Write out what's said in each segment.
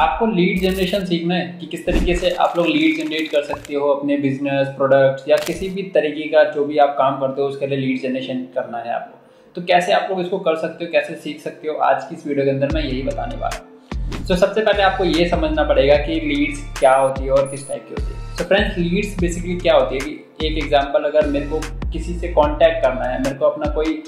आपको lead generation सीखना है कि किस तरीके से आप लोग लीड जनरेट कर सकते हो अपने बिजनेस, प्रोडक्ट्स या किसी भी तरीके का जो भी आप काम करते हो उसके लिए लीड जनरेशन करना है आपको। तो कैसे आप लोग इसको कर सकते हो, कैसे सीख सकते हो, आज की इस वीडियो के अंदर मैं यही बताने वाला हूँ। तो सबसे पहले आपको ये समझना पड़ेगा कि लीड्स क्या होती है और किस टाइप की होती है। तो फ्रेंड्स, लीड्स बेसिकली क्या होती है कि एक एग्जाम्पल, अगर मेरे को किसी से कॉन्टैक्ट करना है, मेरे को अपना कोई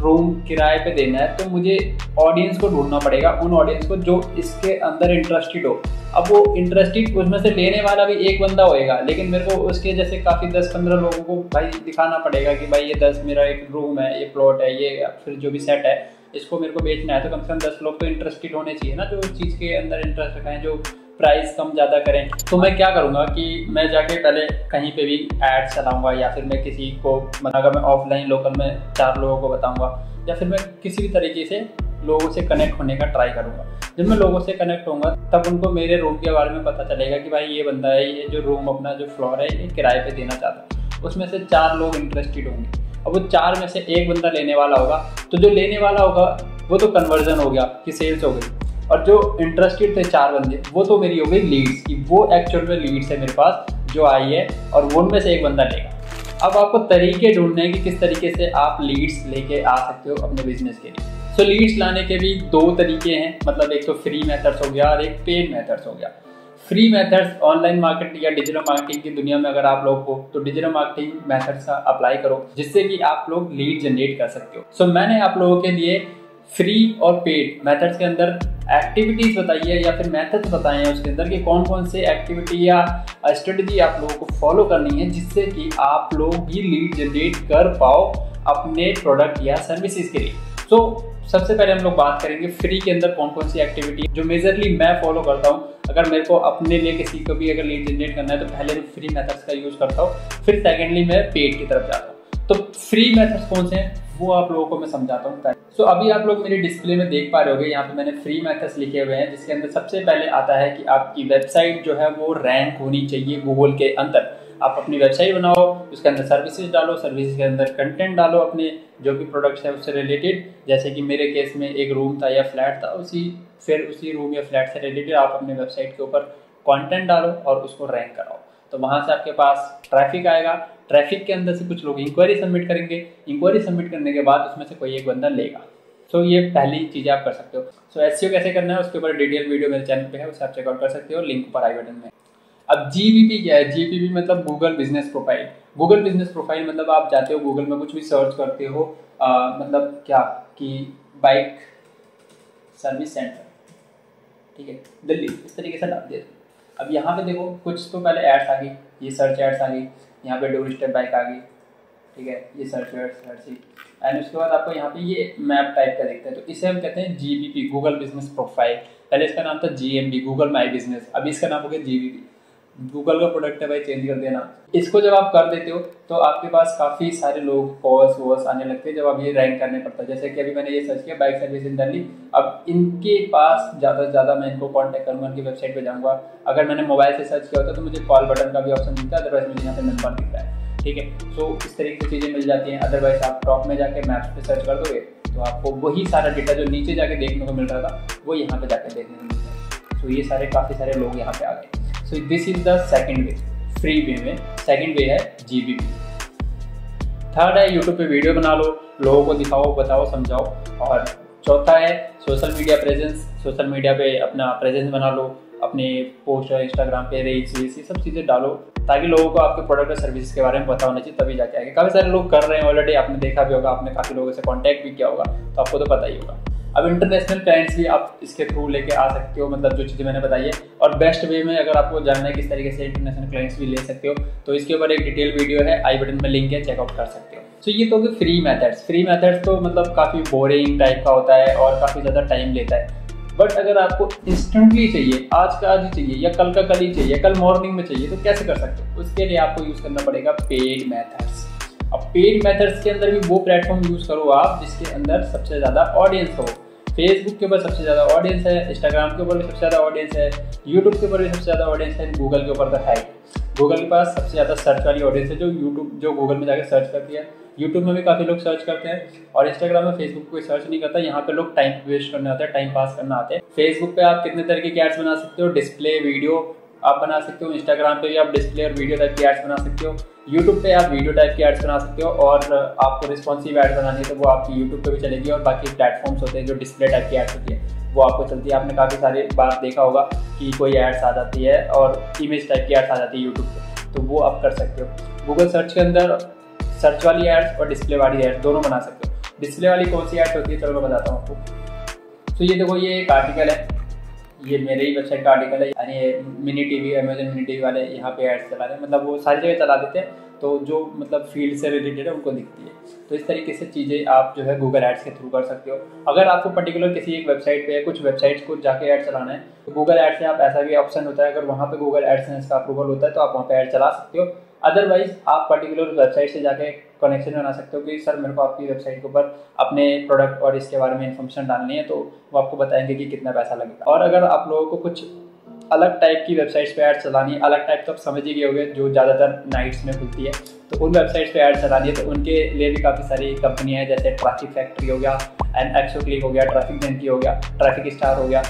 रूम किराए पे देना है, तो मुझे ऑडियंस को ढूंढना पड़ेगा, उन ऑडियंस को जो इसके अंदर इंटरेस्टेड हो। अब वो इंटरेस्टेड उसमें से लेने वाला भी एक बंदा होएगा, लेकिन मेरे को उसके जैसे काफ़ी 10-15 लोगों को भाई दिखाना पड़ेगा कि भाई ये 10 मेरा एक रूम है, ये प्लॉट है, ये फिर जो भी सेट है इसको मेरे को बेचना है। तो कम से कम 10 लोग तो इंटरेस्टेड होने चाहिए ना, जो उस चीज़ के अंदर इंटरेस्ट रखें, जो प्राइस कम ज़्यादा करें। तो मैं क्या करूँगा कि मैं जाके पहले कहीं पे भी एड्स चलाऊँगा, या फिर मैं किसी को बनाकर मैं ऑफलाइन लोकल में 4 लोगों को बताऊँगा, या फिर मैं किसी भी तरीके से लोगों से कनेक्ट होने का ट्राई करूँगा। जब मैं लोगों से कनेक्ट होऊंगा तब उनको मेरे रूम के बारे में पता चलेगा कि भाई ये बंदा है, ये जो रूम अपना जो फ्लोर है ये किराए पर देना चाहता है। उसमें से 4 लोग इंटरेस्टेड होंगे, अब वो 4 में से एक बंदा लेने वाला होगा। तो जो लेने वाला होगा वो तो कन्वर्जन हो गया कि सेल्स हो गई, और जो इंटरेस्टेड थे 4 बंदे वो तो मेरी हो गई लीड्स, कि वो एक्चुअल में लीड्स है मेरे पास जो आई है, और उनमें से एक बंदा लेगा। अब आपको तरीके ढूंढने हैं कि किस तरीके से आप लीड्स लेके आ सकते हो अपने बिजनेस के लिए। सो लीड्स लाने के भी 2 तरीके हैं, मतलब एक तो फ्री मेथड्स हो गया और एक पेड मेथड्स हो गया। फ्री मेथड्स ऑनलाइन मार्केटिंग या डिजिटल मार्केटिंग की दुनिया में अगर आप लोग हो तो डिजिटल मार्केटिंग मेथड्स का अप्लाई करो, जिससे कि आप लोग लीड जनरेट कर सकते हो। सो मैंने आप लोगों के लिए फ्री और पेड मेथड्स के अंदर एक्टिविटीज़ बताई है, या फिर मेथड्स बताए हैं उसके अंदर कि कौन कौन से एक्टिविटी या स्ट्रेटजी आप लोगों को फॉलो करनी है, जिससे कि आप लोग भी लीड जनरेट कर पाओ अपने प्रोडक्ट या सर्विसेज के लिए। तो सबसे पहले हम लोग बात करेंगे फ्री के अंदर कौन कौन सी एक्टिविटी जो मेजरली मैं फॉलो करता हूँ। अगर मेरे को अपने लिए किसी को भी अगर लीड जनरेट करना है तो पहले मैं फ्री मेथड्स का यूज़ करता हूँ, फिर सेकेंडली मैं पेड की तरफ जाता हूँ। तो फ्री मेथड्स कौन से हैं वो आप लोगों को मैं समझाता हूँ। सो अभी आप लोग मेरे डिस्प्ले में देख पा रहे होंगे, यहाँ पे मैंने फ्री मेथड्स लिखे हुए हैं, जिसके अंदर सबसे पहले आता है कि आपकी वेबसाइट जो है वो रैंक होनी चाहिए गूगल के अंदर। आप अपनी वेबसाइट बनाओ, उसके अंदर सर्विसेज डालो, सर्विसेज के अंदर कंटेंट डालो अपने जो भी प्रोडक्ट्स हैं उससे रिलेटेड। जैसे कि मेरे केस में एक रूम था या फ्लैट था, उसी रूम या फ्लैट से रिलेटेड आप अपने वेबसाइट के ऊपर कंटेंट डालो और उसको रैंक कराओ। तो वहाँ से आपके पास ट्रैफिक आएगा, ट्रैफिक के अंदर से कुछ लोग इंक्वायरी सबमिट करेंगे, इंक्वायरी सबमिट करने के बाद उसमें से कोई एक बंदा लेगा। तो ये पहली चीज़ें आप कर सकते हो। सो एसईओ कैसे करना है उसके ऊपर डिटेल वीडियो मेरे चैनल पे है, उसे आप चेकआउट कर सकते हो, लिंक ऊपर आई बटन में। अब GBP क्या है? GBP मतलब Google business profile. Google business profile मतलब आप जाते हो गूगल में कुछ भी सर्च करते हो, मतलब क्या कि बाइक सर्विस सेंटर, ठीक है, दिल्ली, इस तरीके से डाल दिया। अब यहाँ पे देखो कुछ तो पहले एड्स आ गई, ये सर्च एड्स आ गई, यहाँ पे टूरिस्ट बाइक आ गई, ठीक है, ये सर्च एड्स एंड उसके बाद आपको यहाँ पे ये मैप टाइप का दिखता है। तो इसे हम कहते हैं GBP, गूगल बिजनेस प्रोफाइल। पहले इसका नाम था GMB, गूगल माई बिजनेस, अभी इसका नाम हो गया GBP। गूगल का प्रोडक्ट है भाई, चेंज कर देना इसको। जब आप कर देते हो तो आपके पास काफ़ी सारे लोग कॉल्स वॉल्स आने लगते हैं, जब आप ये रैंक करने पड़ता है। जैसे कि अभी मैंने ये सर्च किया बाइक सर्विस इन दिल्ली, अब इनके पास ज़्यादा से ज़्यादा मैं इनको कांटेक्ट करूँगा, इनकी वेबसाइट पे जाऊँगा। अगर मैंने मोबाइल से सर्च किया होता तो मुझे कॉल बटन का भी ऑप्शन दिखता है, अदरवाइज मुझे यहाँ पे नंबर दिखता है, ठीक है। सो इस तरीके की चीज़ें मिल जाती हैं। अदरवाइज आप टॉप में जाके मैप्स पर सर्च कर दोगे तो आपको वही सारा डेटा जो नीचे जाके देखने को मिल रहा था वो यहाँ पर जाकर देखने को मिल रहा है। सो ये सारे काफ़ी सारे लोग यहाँ पर आ गए। So this is the second way, free way में second way है GBP। थर्ड है YouTube पे वीडियो बना लो, लोगों को दिखाओ, बताओ, समझाओ। और चौथा है social media presence, social media पे अपना प्रेजेंस बना लो, अपने पोस्ट और इंस्टाग्राम पे रील्स ये सब चीज़ें डालो, ताकि लोगों को आपके प्रोडक्ट और सर्विसेज के बारे में पता होना चाहिए, तभी जाके आएगा। काफ़ी सारे लोग कर रहे हैं ऑलरेडी, आपने देखा भी होगा, आपने काफ़ी लोगों से कॉन्टैक्ट भी किया होगा तो आपको तो पता ही होगा। अब इंटरनेशनल क्लाइंट्स भी आप इसके थ्रू लेके आ सकते हो, मतलब जो चीज़ें मैंने बताई है। और बेस्ट वे में अगर आपको जानना है किस तरीके से इंटरनेशनल क्लाइंट्स भी ले सकते हो तो इसके ऊपर एक डिटेल वीडियो है, आई बटन में लिंक है, चेकआउट कर सकते हो। सो ये तो होगी फ्री मेथड्स। फ्री मेथड्स तो मतलब काफ़ी बोरिंग टाइप का होता है और काफ़ी ज़्यादा टाइम लेता है। बट अगर आपको इंस्टेंटली चाहिए, आज का आज ही चाहिए या कल का कल ही चाहिए, कल मॉर्निंग में चाहिए, तो कैसे कर सकते हो? उसके लिए आपको यूज़ करना पड़ेगा पेड मैथड्स। अब पेड मेथड्स के अंदर भी वो प्लेटफॉर्म यूज़ करो आप जिसके अंदर सबसे ज़्यादा ऑडियंस हो। फेसबुक के ऊपर सबसे ज़्यादा ऑडियंस है, इंस्टाग्राम के ऊपर भी सबसे ज़्यादा ऑडियंस है, यूट्यूब के ऊपर भी सबसे ज़्यादा ऑडियंस है, गूगल के ऊपर तो है। गूगल के पास सबसे ज़्यादा सर्च वाली ऑडियंस है जो गूगल में जाकर सर्च करती है। यूट्यूब में भी काफ़ी लोग सर्च करते हैं और इंस्टाग्राम में फेसबुक कोई सर्च नहीं करता। यहाँ पे लोग टाइम वेस्ट करने आते हैं, टाइम पास करना आते हैं। फेसबुक पे आप कितने तरह के एड्स बना सकते हो, डिस्प्ले वीडियो आप बना सकते हो। इंस्टाग्राम पे भी आप डिस्प्ले और वीडियो टाइप के एड्स बना सकते हो। यूट्यूब पे आप वीडियो टाइप के एड्स बना सकते हो और आपको रिस्पॉन्सिव एड बनानी है तो वो आपकी यूट्यूब पे भी चलेगी। और बाकी प्लेटफॉर्म्स होते हैं जो डिस्प्ले टाइप की एड्स होती है वो आपको चलती है। आपने काफ़ी सारी बार देखा होगा कि कोई एड्स आ जाती है और इमेज टाइप की एड्स आ जाती है यूट्यूब पे, तो वो आप कर सकते हो। गूगल सर्च के अंदर सर्च वाली एड्स और डिस्प्ले वाली एड्स दोनों बना सकते हो। डिस्प्ले वाली कौन सी एड्स होती है चलो मैं बताता हूँ आपको। तो ये देखो, ये एक आर्टिकल है, ये मेरे ही वेबसाइट का आर्टिकल है। यानी mini TV, Amazon mini TV वाले यहाँ पे एड्स चला रहे हैं, मतलब वो सारी जगह चला देते हैं तो जो मतलब फील्ड से रिलेटेड है उनको दिखती है। तो इस तरीके से चीज़ें आप जो है गूगल एड्स के थ्रू कर सकते हो। अगर आपको पर्टिकुलर किसी एक वेबसाइट पे या कुछ वेबसाइट्स को जाके ऐड चलाना है तो गूगल एड्स से आप ऐसा भी ऑप्शन होता है, अगर वहाँ पे गूगल एडसेंस का अप्रूवल होता है तो आप वहाँ पे ऐड चला सकते हो। अदरवाइज आप पर्टिकुलर वेबसाइट से जाके कनेक्शन बना सकते हो कि सर मेरे को आपकी वेबसाइट के ऊपर अपने प्रोडक्ट और इसके बारे में इन्फॉर्मेशन डालनी है, तो वो आपको बताएंगे कि कितना पैसा लगेगा। और अगर आप लोगों को कुछ अलग टाइप की वेबसाइट्स पे ऐड चलानी है, अलग टाइप तो आप समझ ही गए होंगे जो ज़्यादातर नाइट्स में खुलती है, तो उन वेबसाइट्स पे ऐड चलानी है तो उनके लिए भी काफ़ी सारी कंपनियाँ हैं, जैसे ट्रैफिक फैक्ट्री हो गया, एंड एक्सो क्लिक हो गया, ट्रैफिक जेंटी हो गया, ट्रैफिक स्टार हो गया।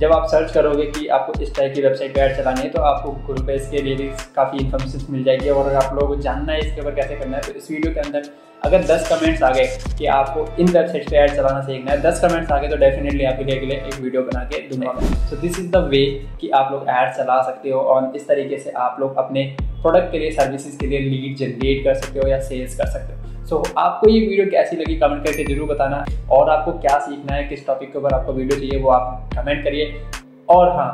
जब आप सर्च करोगे कि आपको इस टाइप की वेबसाइट पर ऐड चलानी है तो आपको गूगल पे इसके लिए काफ़ी इन्फॉर्मेशन मिल जाएगी। और अगर आप लोगों को जानना है इसके ऊपर कैसे करना है तो इस वीडियो के अंदर अगर 10 कमेंट्स आ गए कि आपको इन वेबसाइट पे ऐड चलाना सीखना है, 10 कमेंट्स आ गए तो डेफिनेटली आपके लिए अगले एक वीडियो बना के दूंगा। So this is the way कि आप लोग ऐड चला सकते हो और इस तरीके से आप लोग अपने प्रोडक्ट के लिए, सर्विसेज के लिए लीड जनरेट कर सकते हो या सेल्स कर सकते हो। सो आपको ये वीडियो कैसी लगी कमेंट करके जरूर बताना, और आपको क्या सीखना है, किस टॉपिक के ऊपर आपको वीडियो चाहिए वो आप कमेंट करिए। और हाँ,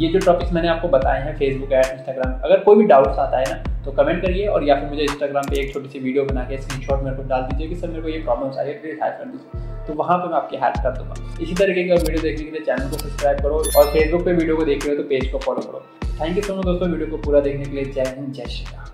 ये जो टॉपिक्स मैंने आपको बताए हैं फेसबुक ऐड, इंस्टाग्राम, अगर कोई भी डाउट्स आता है ना तो कमेंट करिए, और या फिर मुझे इंस्टाग्राम पे एक छोटी सी वीडियो बना के स्क्रीनशॉट मेरे को डाल दीजिए कि सर मेरे को ये प्रॉब्लम्स आ रही है, प्लीज हेल्प कर दीजिए, तो वहाँ पे मैं आपकी हेल्प कर दूँगा। इसी तरीके की और वीडियो देखने के लिए चैनल को सब्सक्राइब करो और फेसबुक पर वीडियो को देख रहे हो तो पेज को फॉलो करो। थैंक यू सो मच दोस्तों वीडियो को पूरा देखने के लिए। जय हिंद, जय श्री राम।